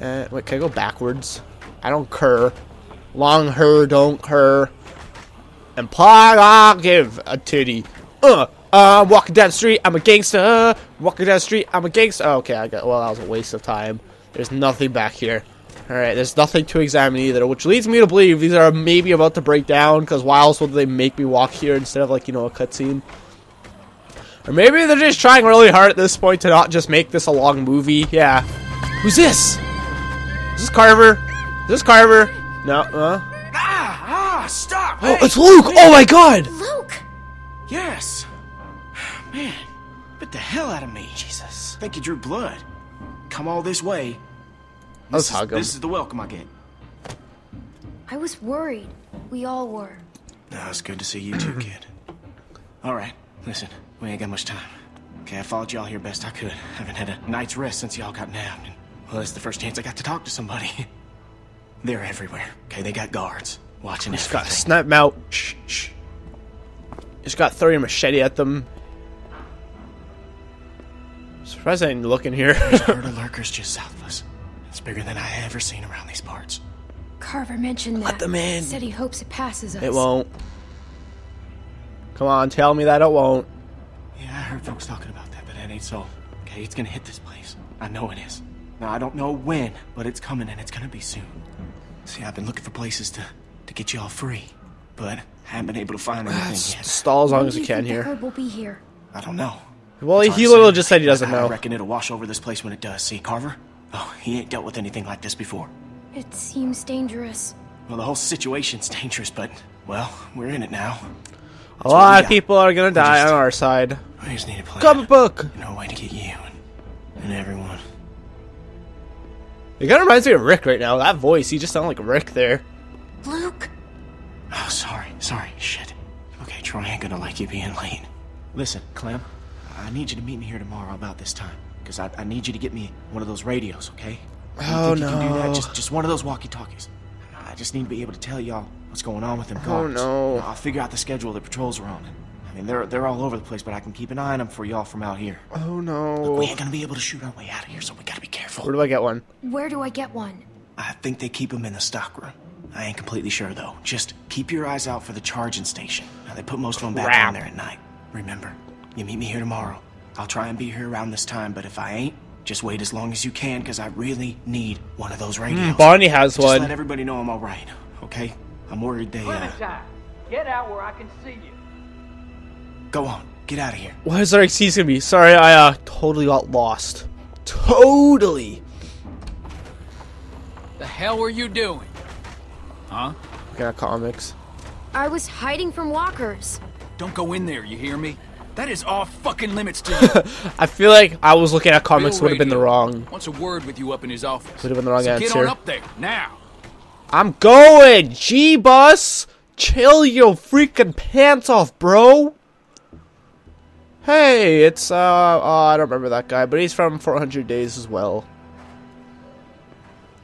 Wait, can I go backwards? I don't cur. Long her, don't cur. And part I'll give a titty. I'm walking down the street, I'm a gangster. Walking down the street, I'm a gangster. Oh, okay, I got. Well, that was a waste of time. There's nothing back here. Alright, there's nothing to examine either, which leads me to believe these are maybe about to break down, because why else would they make me walk here instead of, like, you know, a cutscene? Or maybe they're just trying really hard at this point to not just make this a long movie. Yeah. Who's this? Is this Carver? Is this Carver? No, stop! Oh, hey, it's Luke! Man. Oh my god! Luke! Yes! Man, bit the hell out of me. Jesus. Think you drew blood. Come all this way. Let's hug him. This is the welcome I get. I was worried. We all were. No, it's good to see you too, kid. All right, listen. We ain't got much time. Okay, I followed y'all here best I could. Haven't had a night's rest since y'all got nabbed. And, well, that's the first chance I got to talk to somebody. They're everywhere. Okay, they got guards watching us. Got snap out. Shh, shh. Just got throwing a machete at them. Surprised I didn't look in here. There's a herd of lurkers just south of us. It's bigger than I ever seen around these parts. Carver mentioned that. Let them in. Said he hopes it passes us. It won't. Come on, tell me that it won't. Yeah, I heard folks talking about that, but that ain't so. Okay, it's gonna hit this place. I know it is. Now, I don't know when, but it's coming and it's gonna be soon. See, I've been looking for places to get you all free, but I haven't been able to find anything yet. Stall as long as you can here. We'll be here. I don't know. Well, he literally just said he doesn't know. I reckon it'll wash over this place when it does. See, Carver? Oh, he ain't dealt with anything like this before. It seems dangerous. Well, the whole situation's dangerous, but, well, we're in it now. A lot of people are gonna die on our side. I just need a plan. Comic book! No way to get you and everyone. It kinda reminds me of Rick right now. That voice, he just sounded like Rick there. Luke! Oh, sorry, shit. Okay, Troy ain't gonna like you being late. Listen, Clem, I need you to meet me here tomorrow about this time. Because I need you to get me one of those radios, okay? Oh, no. You can do that? Just one of those walkie-talkies. I just need to be able to tell y'all what's going on with them guards. Oh, no. I'll figure out the schedule the patrols are on. I mean, they're all over the place, but I can keep an eye on them for y'all from out here. Oh, no. Look, we ain't going to be able to shoot our way out of here, so we got to be careful. Where do I get one? Where do I get one? I think they keep them in the stockroom. I ain't completely sure, though. Just keep your eyes out for the charging station. Now, they put most of them back on there at night. Remember, you meet me here tomorrow. I'll try and be here around this time, but if I ain't, just wait as long as you can, because I really need one of those radios. Bonnie has one. Just let everybody know I'm all right, okay? I'm worried they, get out where I can see you. Go on. Get out of here. What is our excuse going to be? Sorry, I, totally got lost. Totally. The hell were you doing? Huh? We got comics. I was hiding from walkers. Don't go in there, you hear me? That is off fucking limits to you. I feel like I was looking at comics would have been the wrong. Wants a word with you up in his office. Would have been the wrong answer. Get on up there now. I'm going. G-Bus, chill your freaking pants off, bro. Hey, it's I don't remember that guy, but he's from 400 Days as well.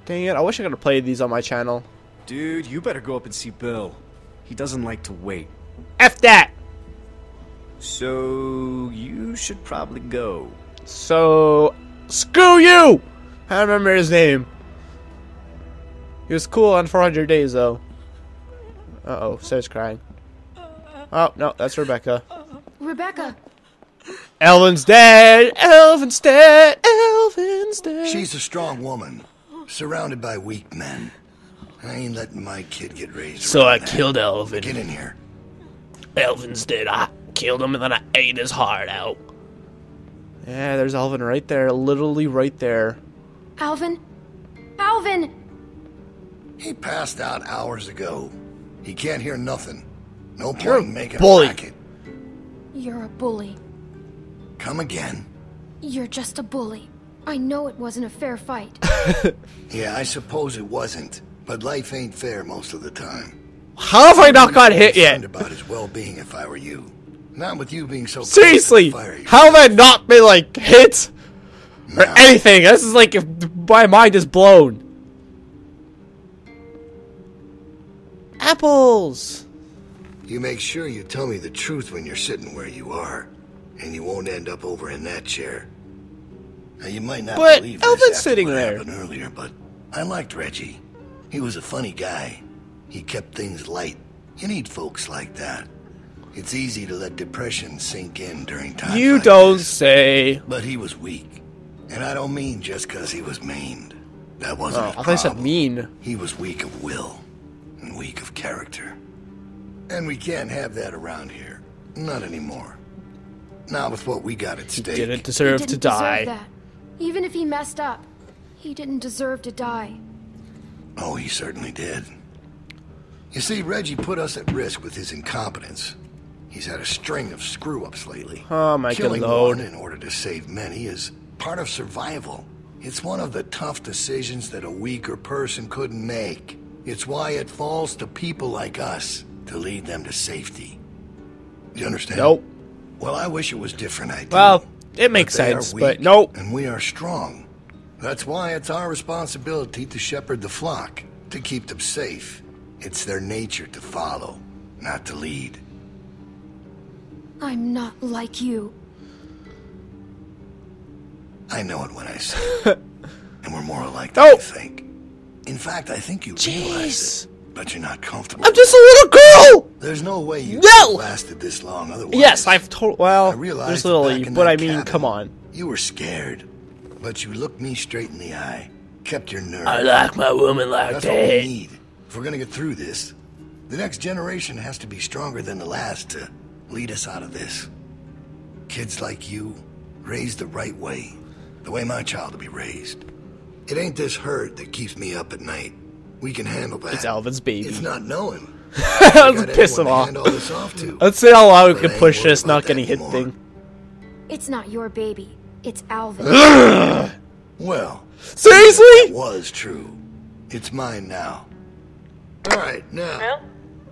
Dang it! I wish I could have played these on my channel. Dude, you better go up and see Bill. He doesn't like to wait. F that. So, you should probably go. So, screw you! I don't remember his name. He was cool on 400 Days, though. Uh-oh, Sarah's crying. Oh, no, that's Rebecca. Rebecca! Alvin's dead! Alvin's dead! Alvin's dead! She's a strong woman, surrounded by weak men. I ain't letting my kid get raised. So I killed Alvin. Get in here. Alvin's dead, killed him and then I ate his heart out. Yeah, there's Alvin right there, literally right there. Alvin? Alvin! He passed out hours ago. He can't hear nothing. No point in making a racket. You're a bully. Come again? You're just a bully. I know it wasn't a fair fight. Yeah, I suppose it wasn't. But life ain't fair most of the time. How have I not got hit yet? About his well-being if I were you. Not with you being so seriously, how have I not been like hit or anything? This is like if my mind is blown. Apples. You make sure you tell me the truth when you're sitting where you are, and you won't end up over in that chair. Now, you might not believe this after what happened earlier, but I liked Reggie. He was a funny guy. He kept things light. You need folks like that. It's easy to let depression sink in during times like this. But he was weak. And I don't mean just because he was maimed. That wasn't a problem. I thought you said mean. He was weak of will and weak of character. And we can't have that around here. Not anymore. Not with what we got at stake. He didn't deserve to die. Even if he messed up, he didn't deserve to die. Oh, he certainly did. You see, Reggie put us at risk with his incompetence. He's had a string of screw-ups lately. Oh, my God. Killing one in order to save many is part of survival. It's one of the tough decisions that a weaker person couldn't make. It's why it falls to people like us to lead them to safety. You understand? Nope. Well, I wish it was different, I do. Well, it makes sense, but nope. And we are strong. That's why it's our responsibility to shepherd the flock, to keep them safe. It's their nature to follow, not to lead. I'm not like you. I know it when I say it. And we're more alike than you think. In fact, I think you realize it, but you're not comfortable. I'm just a little girl! There's no way you lasted this long otherwise. Yes, I've told... Well, there's literally... But I mean, cabin, come on. You were scared, but you looked me straight in the eye. Kept your nerve. I like my woman like that. That's all we need. If we're going to get through this, the next generation has to be stronger than the last to lead us out of this. Kids like you, raised the right way, the way my child will be raised. It ain't this herd that keeps me up at night. We can handle that. It's Alvin's baby. It's not knowing. Let's piss him off. Let's see how long we can push this not getting hit thing. It's not your baby. It's Alvin. Well, seriously? It was true. It's mine now. Alright, now. Bill,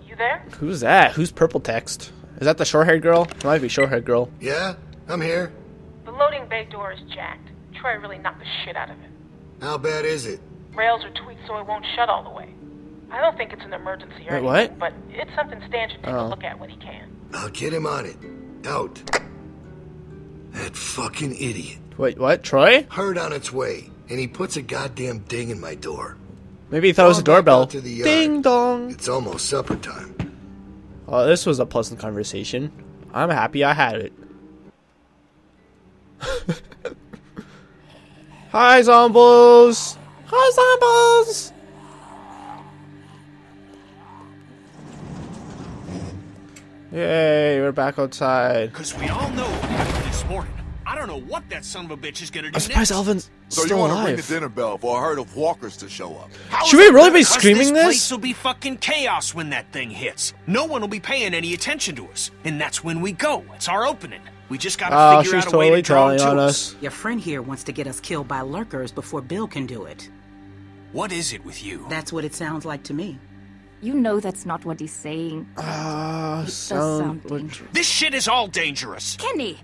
you there? Who's that? Who's purple text? Is that the short-haired girl? It might be short-haired girl. Yeah, I'm here. The loading bay door is jacked. Troy really knocked the shit out of it. How bad is it? Rails are tweaked so it won't shut all the way. I don't think it's an emergency or anything, but it's something Stan should take a look at when he can. I'll get him on it. Out. That fucking idiot. Wait, what? Troy? Herd on its way, and he puts a goddamn ding in my door. Maybe he thought it was a doorbell. Ding dong. It's almost supper time. Oh, this was a pleasant conversation. I'm happy I had it. Hi, Zombles. Hi, Zombles. Yay, we're back outside. Because we all know what happened this morning. I don't know what that son of a bitch is gonna do. I'm surprised Alvin's still alive. So you want to ring the dinner bell for a herd of walkers to show up? Should we really be screaming this? This place will be fucking chaos when that thing hits. No one will be paying any attention to us, and that's when we go. It's our opening. We just gotta figure out a way to draw them to us. Your friend here wants to get us killed by lurkers before Bill can do it. What is it with you? That's what it sounds like to me. You know that's not what he's saying. This shit is all dangerous. Kenny.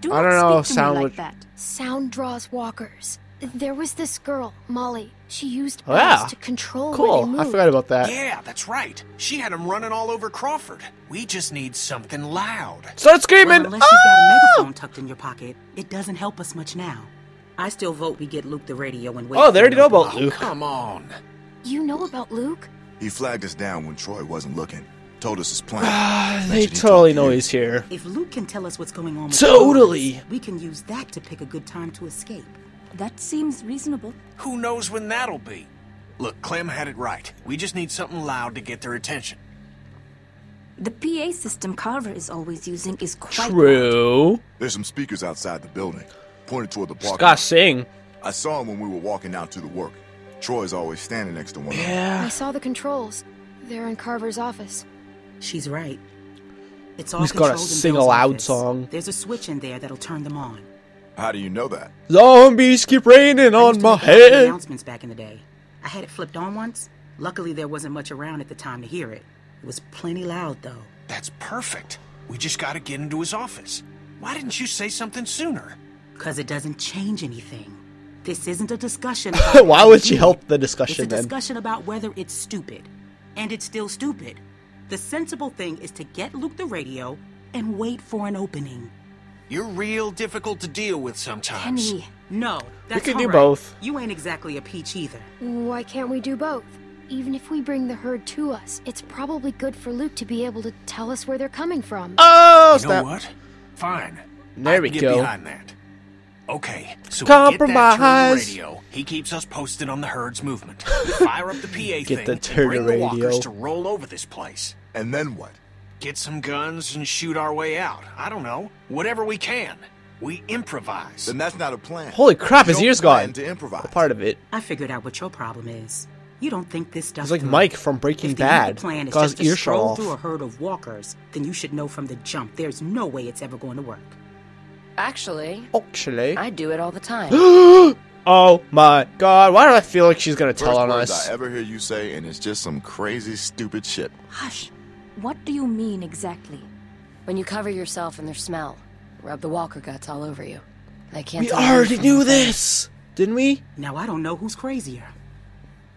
Don't speak to me like that. Sound draws walkers. There was this girl, Molly. She used eyes to control where they moved. I forgot about that. Yeah, that's right. She had him running all over Crawford. We just need something loud. Start screaming! Well, unless you've got a megaphone tucked in your pocket, it doesn't help us much now. I still vote we get Luke the radio and wait. Oh, they already know about Luke. Come on. You know about Luke? He flagged us down when Troy wasn't looking. Told us his plan. They totally know he's here. If Luke can tell us what's going on with Luke, we can use that to pick a good time to escape. That seems reasonable. Who knows when that'll be? Look, Clem had it right. We just need something loud to get their attention. The PA system Carver is always using is quite loud. There's some speakers outside the building, pointed toward the park. I saw him when we were walking out to the work. Troy's always standing next to one of them. Yeah. I saw the controls. They're in Carver's office. She's right. It's all controlled. He's gotta sing a loud song. There's a switch in there that'll turn them on. How do you know that? Zombies keep raining on my head. Announcements back in the day. I had it flipped on once. Luckily, there wasn't much around at the time to hear it. It was plenty loud, though. That's perfect. We just gotta get into his office. Why didn't you say something sooner? Because it doesn't change anything. This isn't a discussion. Why would she help the discussion then? It's a discussion about whether it's stupid, and it's still stupid. The sensible thing is to get Luke the radio and wait for an opening. You're real difficult to deal with sometimes. Kenny. No, that's we can do both. You ain't exactly a peach either. Why can't we do both? Even if we bring the herd to us, it's probably good for Luke to be able to tell us where they're coming from. Oh, you know what? Fine. There we go. Behind that. Okay, so compromise. We get that turtle radio. He keeps us posted on the herd's movement. Fire up the PA thing. Get the turtle radio. Bring the walkers to roll over this place. And then what? Get some guns and shoot our way out. I don't know. Whatever we can. We improvise. Then that's not a plan. Holy crap, his ear's gone. To improvise. A part of it. I figured out what your problem is. You don't think this stuff. It's like Mike from Breaking Bad. If the plan is just to stroll through a herd of walkers, then you should know from the jump there's no way it's ever going to work. Actually, I do it all the time. Oh my God! Why do I feel like she's gonna tell on us? First words I ever hear you say, and it's just some crazy, stupid shit. Hush! What do you mean exactly? When you cover yourself in their smell, rub the walker guts all over you. They can't. We already knew this, didn't we? Now I don't know who's crazier.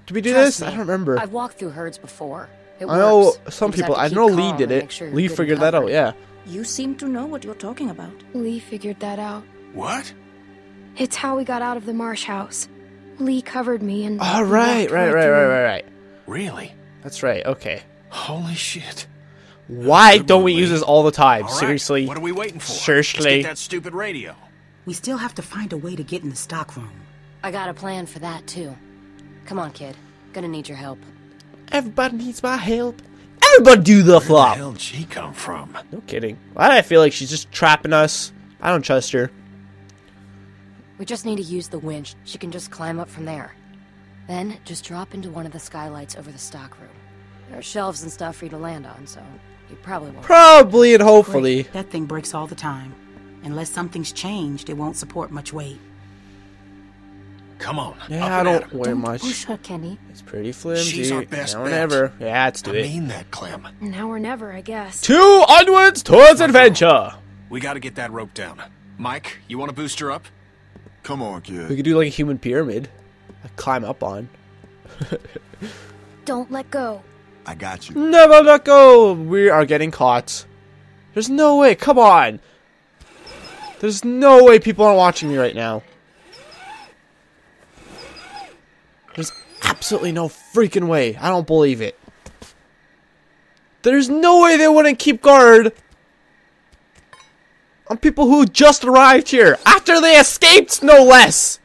Did we do this? I don't remember. I've walked through herds before. I know some people. I know Lee did it. Lee figured that out. Yeah. You seem to know what you're talking about. Lee figured that out. What? It's how we got out of the marsh house. Lee covered me and. Oh, right. Really? That's right. Okay. Holy shit. Why don't we use this all the time? All right. Seriously. What are we waiting for? Seriously. Let's get that stupid radio. We still have to find a way to get in the stockroom. I got a plan for that too. Come on, kid. Gonna need your help. Everybody needs my help. Everybody do the flop. Where the hell did she come from? No kidding. Why do I feel like she's just trapping us? I don't trust her. We just need to use the winch. She can just climb up from there. Then just drop into one of the skylights over the stockroom. There are shelves and stuff for you to land on, so you probably won't. Probably and hopefully. Great. That thing breaks all the time. Unless something's changed, it won't support much weight. Come on. Yeah, I don't weigh much. Push her, Kenny. It's pretty flimsy. She's our best bet. Never. Yeah, let's do it. I mean that, Clem. Now or never, I guess. Two onwards towards adventure. We got to get that rope down. Mike, you want to boost her up? Come on, kid. We could do like a human pyramid. Like climb up on. Don't let go. I got you. Never let go. We are getting caught. There's no way. Come on. There's no way people aren't watching me right now. There's absolutely no freaking way. I don't believe it. There's no way they wouldn't keep guard on people who just arrived here. After they escaped, no less.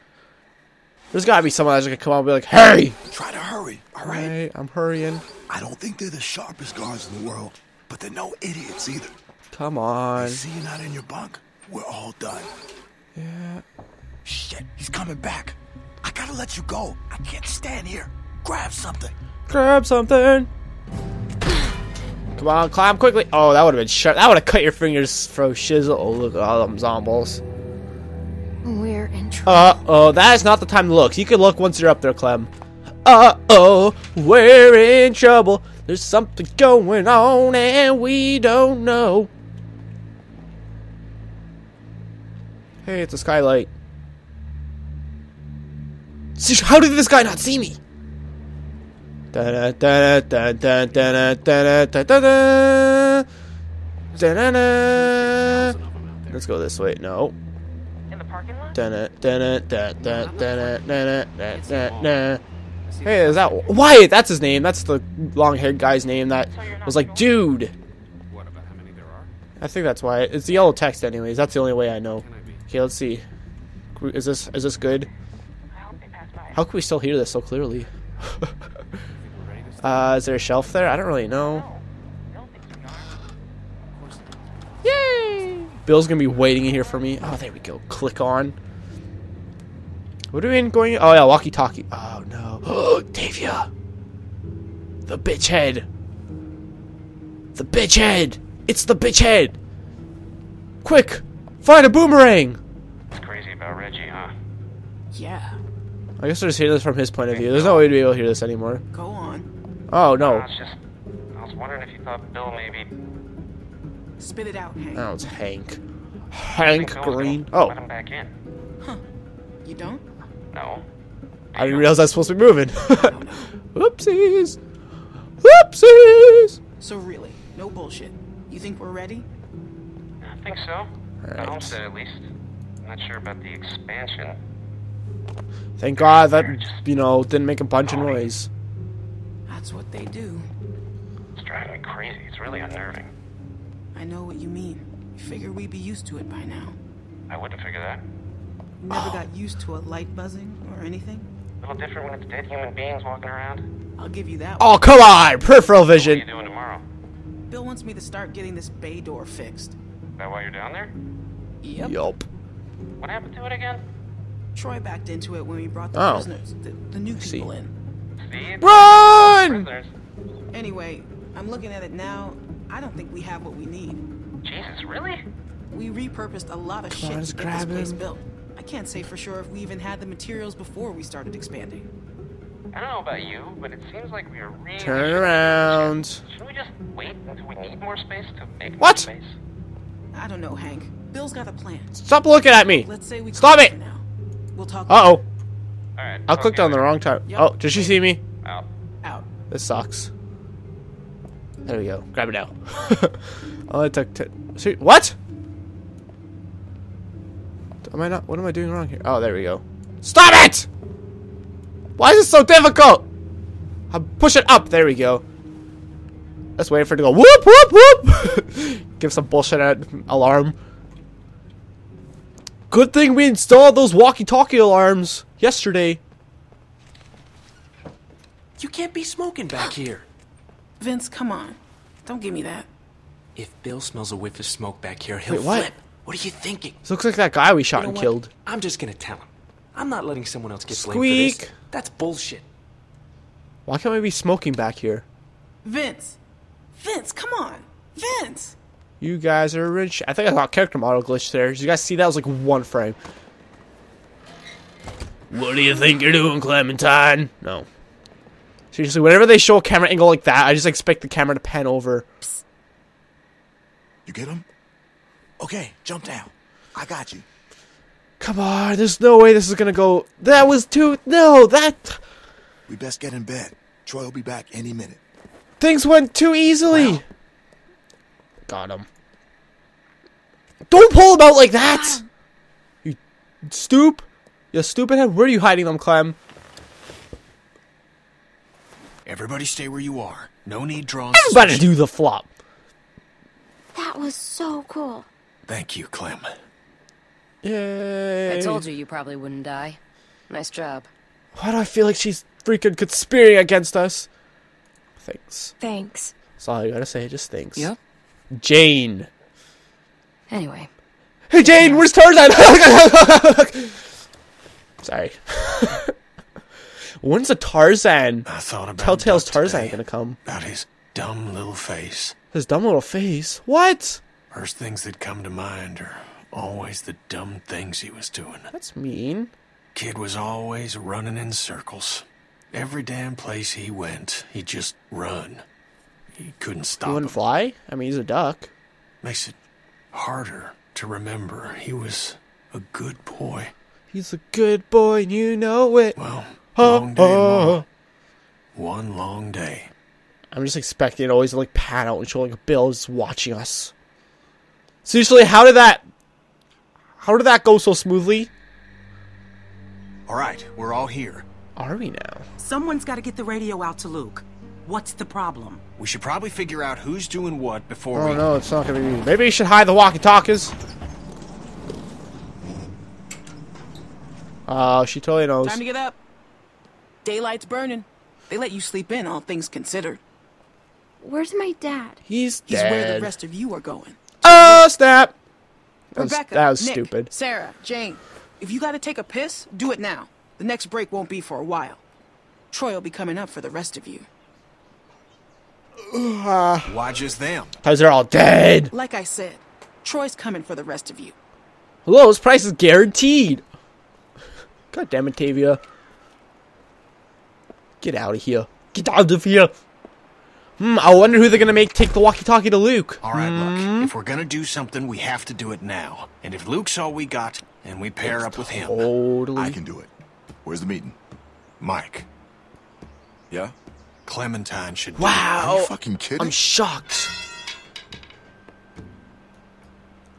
There's gotta be someone that's gonna come out and be like, hey! Try to hurry, alright? Right, I'm hurrying. I don't think they're the sharpest guards in the world, but they're no idiots either. Come on. I see you not in your bunk. We're all done. Yeah. Shit, he's coming back. I gotta let you go. I can't stand here. Grab something. Grab something. Come on, climb quickly. Oh, that would have been sharp. That would have cut your fingers for shizzle. Oh, look at all them zombies. We're in trouble. Uh-oh, that is not the time to look. You can look once you're up there, Clem. Uh-oh, we're in trouble. There's something going on and we don't know. Hey, it's a skylight. How did this guy not see me? Let's go this way. No. In the parking lot? Hey, is that Wyatt? That's his name. That's the long-haired guy's name that was like, dude. What about how many there are? I think that's Wyatt. It's the yellow text anyways. That's the only way I know. Okay, let's see. Is this good? How can we still hear this so clearly? Is there a shelf there? I don't really know. Yay! Bill's gonna be waiting in here for me. Oh, there we go. Click on. What are we going? Oh yeah, walkie-talkie. Oh no. Oh, Tavia. The bitch head. The bitch head. It's the bitch head. Quick, find a boomerang. It's crazy about Reggie, huh? Yeah. I guess I'll just hear this from his point of view. There's no way to be able to hear this anymore. Go on. Oh, no. I was wondering if you thought Bill maybe... Spit it out, Hank. Oh, it's Hank. Hank Green. Oh. Let him back in. Huh. You don't? No. I didn't realize I was supposed to be moving. Whoopsies. Whoopsies. So really, no bullshit. You think we're ready? I think so. Right. The Homestead, at least. I'm not sure about the expansion. Thank God that, you know, didn't make a bunch of noise. That's what they do. It's driving me crazy. It's really unnerving. I know what you mean. You figure we'd be used to it by now. I wouldn't figure that. You never got used to a light buzzing or anything? A little different when it's dead human beings walking around. I'll give you that one. Oh, come on! Peripheral vision! What are you doing tomorrow? Bill wants me to start getting this bay door fixed. Is that why you're down there? Yep. Yup. What happened to it again? Troy backed into it when we brought the prisoners, the new people in. Steve? Run! Anyway, I'm looking at it now. I don't think we have what we need. Jesus, really? We repurposed a lot of shit to get this place built. I can't say for sure if we even had the materials before we started expanding. I don't know about you, but it seems like we are really... Turn around. Should we just wait until we need more space to make more space? What? I don't know, Hank. Bill's got a plan. Stop looking at me. Let's say we stop it. Now. We'll talk. Uh-oh. Right, I clicked on the wrong time. Yep. Oh, did she see me? Out. Out. This sucks. There we go. Grab it out. Oh, it took 10. What? Am I not? What am I doing wrong here? Oh, there we go. Stop it! Why is it so difficult? I'll push it up. There we go. Let's wait for it to go whoop, whoop, whoop. Give some bullshit alarm. Good thing we installed those walkie-talkie alarms yesterday. You can't be smoking back here. Vince, come on. Don't give me that. If Bill smells a whiff of smoke back here, he'll flip. What are you thinking? This looks like that guy we shot and killed. I'm just going to tell him. I'm not letting someone else get blamed for this. That's bullshit. Why can't we be smoking back here? Vince. Vince, come on. Vince. You guys are rich. I think I got character model glitch there. Did you guys see that? It was like one frame. What do you think you're doing, Clementine? No. Seriously, whenever they show a camera angle like that, I just expect the camera to pan over. Psst. You get him? Okay, jump down. I got you. Come on, there's no way this is gonna go. That was too. No, that. We best get in bed. Troy will be back any minute. Things went too easily. Wow. Got him. Don't pull him out like that! You stoop. You stupid head. Where are you hiding them, Clem? Everybody stay where you are. No need drawing. Everybody do the flop. That was so cool. Thank you, Clem. Yay. I told you you probably wouldn't die. Nice job. Why do I feel like she's freaking conspiring against us? Thanks. Thanks. That's all you gotta say. Just thanks. Yep. Jane. Anyway. Hey Jane, where's Tarzan? Sorry. When's the Tarzan? I thought about Telltale's Tarzan gonna come. About his dumb little face. His dumb little face? What? First things that come to mind are always the dumb things he was doing. That's mean. Kid was always running in circles. Every damn place he went, he just run. He couldn't stop. He wouldn't fly? I mean, he's a duck. Makes it harder to remember. He was a good boy. He's a good boy, and you know it. Well, long day long. One long day. I'm just expecting it always to, like, pan out and show, like, Bill is watching us. Seriously, how did that go so smoothly? All right, we're all here. Are we now? Someone's got to get the radio out to Luke. What's the problem? We should probably figure out who's doing what before we... Oh, no, it's not going to be... Maybe you should hide the walkie-talkies. Oh, she totally knows. Time to get up. Daylight's burning. They let you sleep in, all things considered. Where's my dad? He's dead. He's where the rest of you are going. Oh, snap! Rebecca, that was Nick, stupid. Sarah, Jane, if you got to take a piss, do it now. The next break won't be for a while. Troy will be coming up for the rest of you. Why just them? Because they're all dead. Like I said, Troy's coming for the rest of you. Hello, his price is guaranteed. God damn it, Tavia. Get out of here. Get out of here. I wonder who they're going to make take the walkie-talkie to Luke. All right, look. If we're going to do something, we have to do it now. And if Luke's all we got, and we pair up with him. Totally. I can do it. Where's the meeting? Mike. Yeah? Clementine should. Wow! Are you fucking kidding? I'm shocked.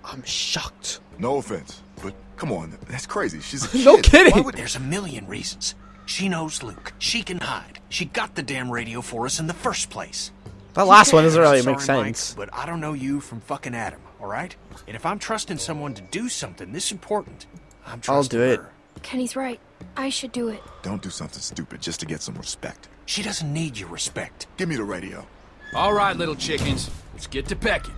I'm shocked. No offense, but come on, that's crazy. She's a kid. No kidding. Why would... There's a million reasons. She knows Luke. She can hide. She got the damn radio for us in the first place. That last one doesn't really make sense. Mike, but I don't know you from fucking Adam, all right? And if I'm trusting someone to do something this important, I'm trusting her. I'll do it. Kenny's right. I should do it. Don't do something stupid just to get some respect. She doesn't need your respect. Give me the radio. All right, little chickens. Let's get to pecking.